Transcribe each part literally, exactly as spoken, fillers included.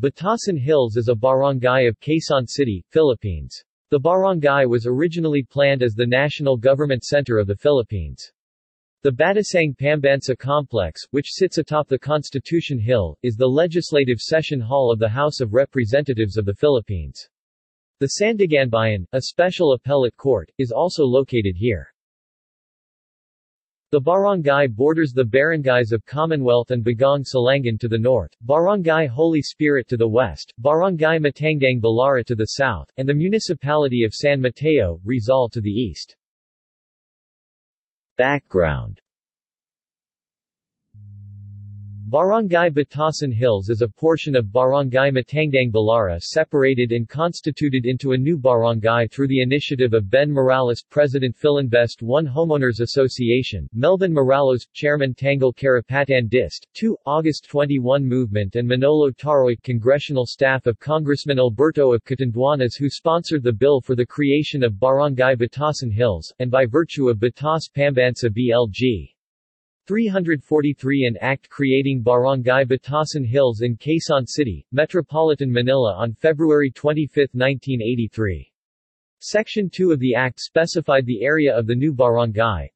Batasan Hills is a barangay of Quezon City, Philippines. The barangay was originally planned as the national government center of the Philippines. The Batasang Pambansa complex, which sits atop the Constitution Hill, is the legislative session hall of the House of Representatives of the Philippines. The Sandiganbayan, a special appellate court, is also located here. The barangay borders the barangays of Commonwealth and Bagong Silangan to the north, Barangay Holy Spirit to the west, Barangay Matandang Balara to the south, and the municipality of San Mateo, Rizal to the east. Background. Barangay Batasan Hills is a portion of Barangay Matandang Balara separated and constituted into a new barangay through the initiative of Ben Morales, President Filinvest one Homeowners Association, Melvin Morales, Chairman Tanggol Karapatan Dist. two, August twenty-first Movement and Manolo Taroy, congressional staff of Congressman Alberto of Catanduanas, who sponsored the bill for the creation of Barangay Batasan Hills, and by virtue of Batas Pambansa B L G three forty-three, an act creating Barangay Batasan Hills in Quezon City, Metropolitan Manila on February twenty-fifth, nineteen eighty-three. Section two of the act specified the area of the new barangay.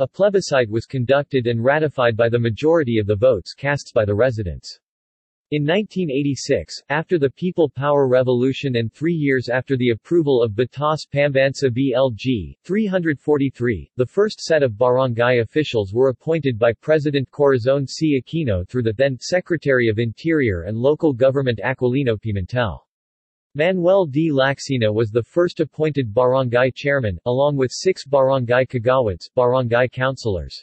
A plebiscite was conducted and ratified by the majority of the votes cast by the residents. In nineteen eighty-six, after the People Power Revolution and three years after the approval of Batas Pambansa B L G three forty-three, the first set of barangay officials were appointed by President Corazon C. Aquino through the then Secretary of Interior and Local Government Aquilino Pimentel. Manuel D. Laxina was the first appointed barangay chairman, along with six barangay kagawads, barangay councilors.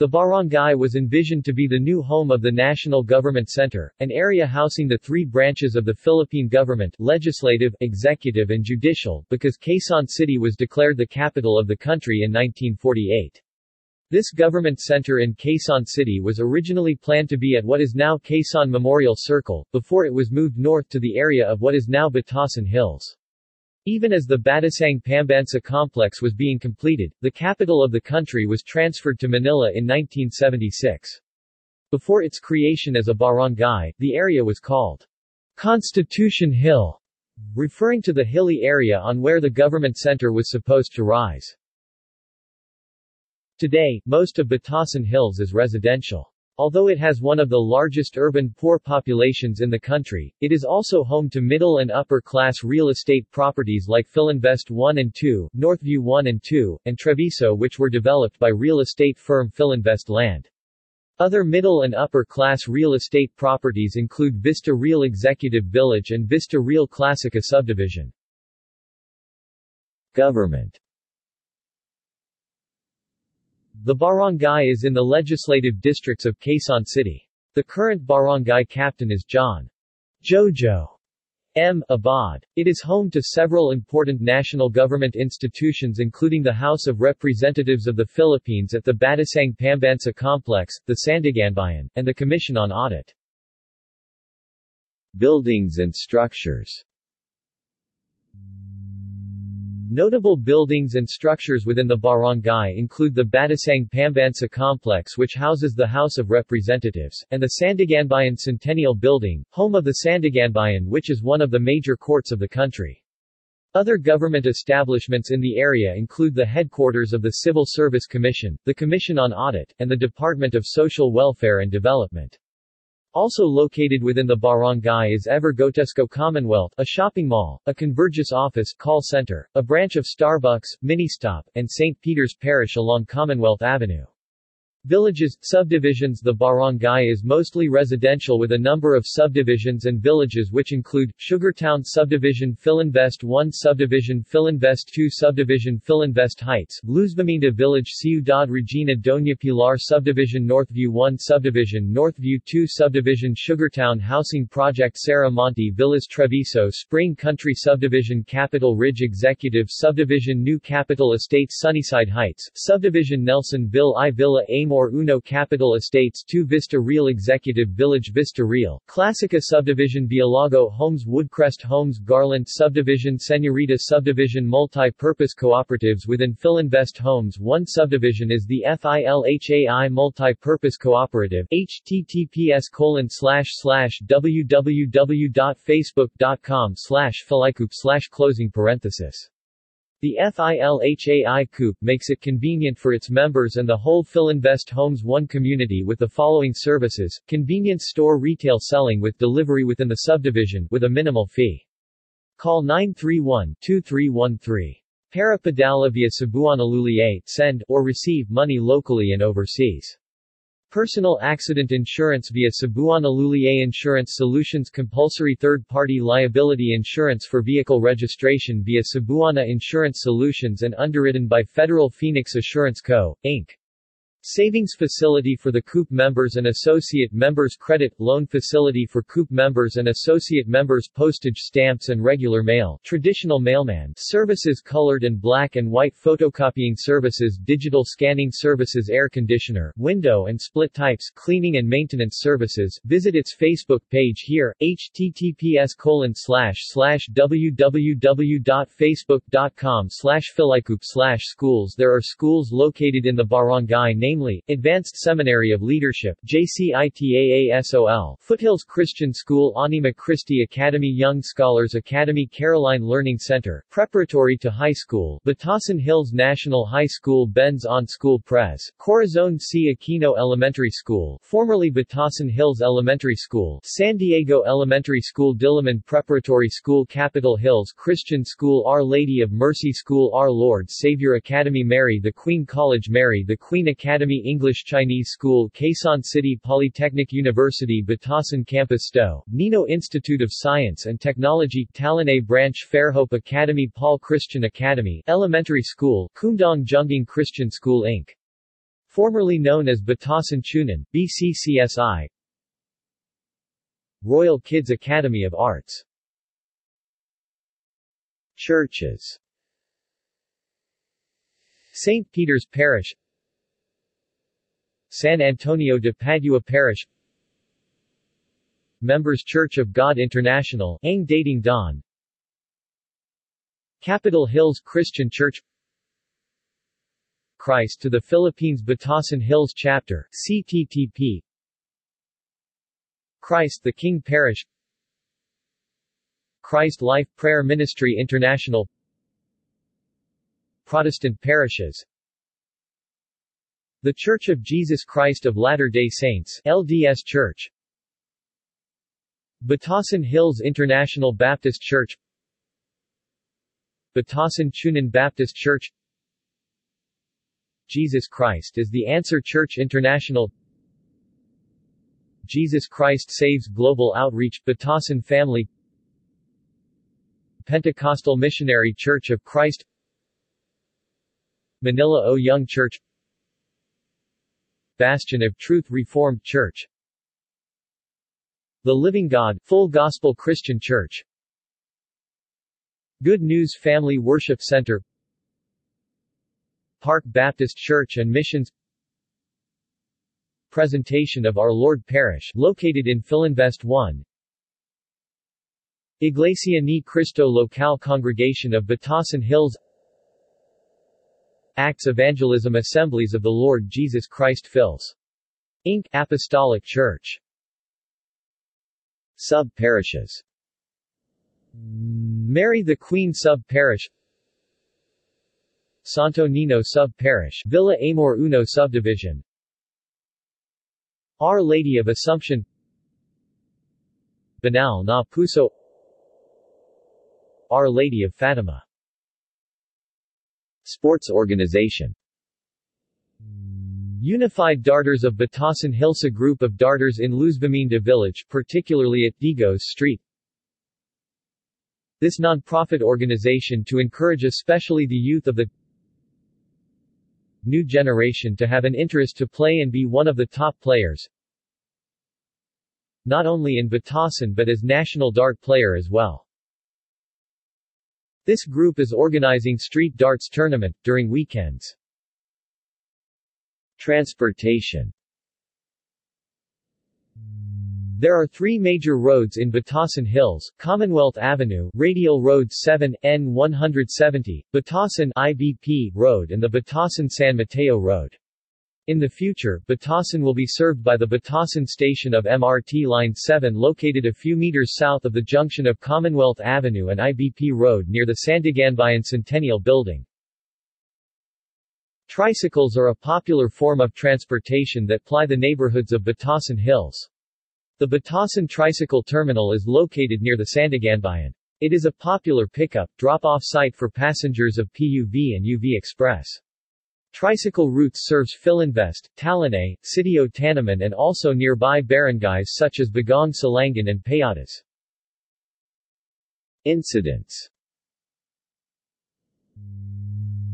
The barangay was envisioned to be the new home of the National Government Center, an area housing the three branches of the Philippine government, legislative, executive and judicial, because Quezon City was declared the capital of the country in nineteen forty-eight. This government center in Quezon City was originally planned to be at what is now Quezon Memorial Circle, before it was moved north to the area of what is now Batasan Hills. Even as the Batasang Pambansa complex was being completed, the capital of the country was transferred to Manila in nineteen seventy-six. Before its creation as a barangay, the area was called Constitution Hill, referring to the hilly area on where the government center was supposed to rise. Today, most of Batasan Hills is residential. Although it has one of the largest urban poor populations in the country, it is also home to middle and upper class real estate properties like Filinvest one and two, Northview one and two, and Treviso, which were developed by real estate firm Filinvest Land. Other middle and upper class real estate properties include Vista Real Executive Village and Vista Real Classica subdivision. Government. The barangay is in the legislative districts of Quezon City. The current barangay captain is John Jojo M. Abad. It is home to several important national government institutions including the House of Representatives of the Philippines at the Batasang Pambansa Complex, the Sandiganbayan, and the Commission on Audit. Buildings and structures. Notable buildings and structures within the barangay include the Batasang Pambansa Complex, which houses the House of Representatives, and the Sandiganbayan Centennial Building, home of the Sandiganbayan, which is one of the major courts of the country. Other government establishments in the area include the headquarters of the Civil Service Commission, the Commission on Audit, and the Department of Social Welfare and Development. Also located within the barangay is Evergotesco Commonwealth, a shopping mall, a Convergys office, call center, a branch of Starbucks, Ministop, and Saint Peter's Parish along Commonwealth Avenue. Villages, subdivisions. The barangay is mostly residential with a number of subdivisions and villages which include Sugartown subdivision, Filinvest one subdivision, Filinvest two subdivision, Filinvest Heights, Luzviminda village, Ciudad Regina, Doña Pilar subdivision, Northview one subdivision, Northview two subdivision, Sugartown housing project, Serra Monte Villas, Treviso Spring Country subdivision, Capitol Ridge executive subdivision, New Capitol Estates, Sunnyside Heights subdivision, Nelsonville I Villa, Aim Timor Uno Capital Estates two Vista Real Executive Village Vista Real, Classica Subdivision Bialago Homes Woodcrest Homes Garland Subdivision Senorita Subdivision Multi-Purpose Cooperatives within Filinvest Homes one subdivision is the FILHAI Multi-Purpose Cooperative https colon slash slash www dot facebook dot com slash filacoop slash closing parenthesis. The FILHAI Coop makes it convenient for its members and the whole Filinvest Homes one community with the following services: convenience store retail selling with delivery within the subdivision with a minimal fee. Call nine three one, two three one three. Para Padala via Cebuana Lhuillier, send, or receive money locally and overseas. Personal accident insurance via Cebuana Lhuillier Insurance Solutions. Compulsory third-party liability insurance for vehicle registration via Cebuana Insurance Solutions and underwritten by Federal Phoenix Assurance Co., Incorporated. Savings facility for the C O O P members and associate members. Credit loan facility for C O O P members and associate members. Postage stamps and regular mail, traditional mailman services, colored and black and white photocopying services, digital scanning services, air conditioner, window and split types, cleaning and maintenance services. Visit its Facebook page here, https colon slash slash www dot facebook dot com slash filacoop slash schools. There are schools located in the barangay named Advanced Seminary of Leadership J C I T A A S O L, Foothills Christian School, Anima Christi Academy, Young Scholars Academy, Caroline Learning Center, Preparatory to High School, Batasan Hills National High School, Benz On School Pres, Corazon C. Aquino Elementary School, formerly Batasan Hills Elementary School, San Diego Elementary School, Diliman Preparatory School, Capitol Hills Christian School, Our Lady of Mercy School, Our Lord Savior Academy, Mary the Queen College, Mary the Queen Academy, English Chinese School, Quezon City Polytechnic University, Batasan Campus, T O, Nino Institute of Science and Technology, Talanay Branch, Fairhope Academy, Paul Christian Academy, Elementary School, Cumdong Junging Christian School, Incorporated. Formerly known as Batasan Chunan, B C C S I, Royal Kids Academy of Arts. Churches: Saint Peter's Parish, San Antonio de Padua Parish, Members Church of God International, Ang Dating Don, Capitol Hills Christian Church, Christ to the Philippines Batasan Hills Chapter, C T T P, Christ the King Parish, Christ Life Prayer Ministry International, Protestant Parishes, The Church of Jesus Christ of Latter-day Saints, L D S Church, Batasan Hills International Baptist Church, Batasan Chunan Baptist Church, Jesus Christ is the Answer Church International, Jesus Christ Saves Global Outreach, Batasan Family, Pentecostal Missionary Church of Christ, Manila O Young Church, Bastion of Truth Reformed Church, The Living God Full Gospel Christian Church, Good News Family Worship Center, Park Baptist Church and Missions, Presentation of Our Lord Parish located in Filinvest one, Iglesia Ni Cristo Local Congregation of Batasan Hills, Acts Evangelism Assemblies of the Lord Jesus Christ Fills, Incorporated. Apostolic Church. Sub-parishes: Mary the Queen Sub-parish, Santo Nino Sub-parish, Villa Amor Uno Subdivision, Our Lady of Assumption, Banal na Puso, Our Lady of Fatima. Sports organization: Unified Darters of Batasan Hills, a group of darters in Luzviminda village, particularly at Digos Street. This non-profit organization to encourage especially the youth of the new generation to have an interest to play and be one of the top players, not only in Batasan but as national dart player as well. This group is organizing street darts tournament during weekends. Transportation. There are three major roads in Batasan Hills: Commonwealth Avenue, Radial Road seven N one seventy, Batasan I B P Road and the Batasan San Mateo Road. In the future, Batasan will be served by the Batasan station of M R T Line seven located a few meters south of the junction of Commonwealth Avenue and I B P Road near the Sandiganbayan Centennial Building. Tricycles are a popular form of transportation that ply the neighborhoods of Batasan Hills. The Batasan Tricycle Terminal is located near the Sandiganbayan. It is a popular pickup, drop-off site for passengers of P U V and U V Express. Tricycle routes serves Filinvest, Talanay, Sitio Tanaman and also nearby barangays such as Bagong Silangan and Payatas. Incidents.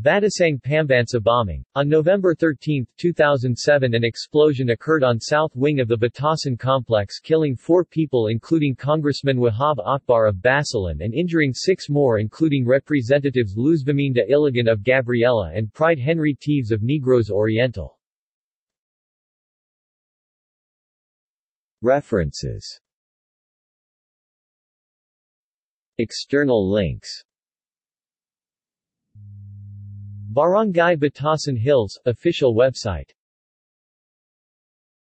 Batasang Pambansa bombing. On November thirteenth, two thousand seven, an explosion occurred on south wing of the Batasan complex, killing four people including Congressman Wahab Akbar of Basilan and injuring six more including Representatives Luzviminda Iligan of Gabriela and Pride Henry Teves of Negros Oriental. References. External links. Barangay Batasan Hills, official website.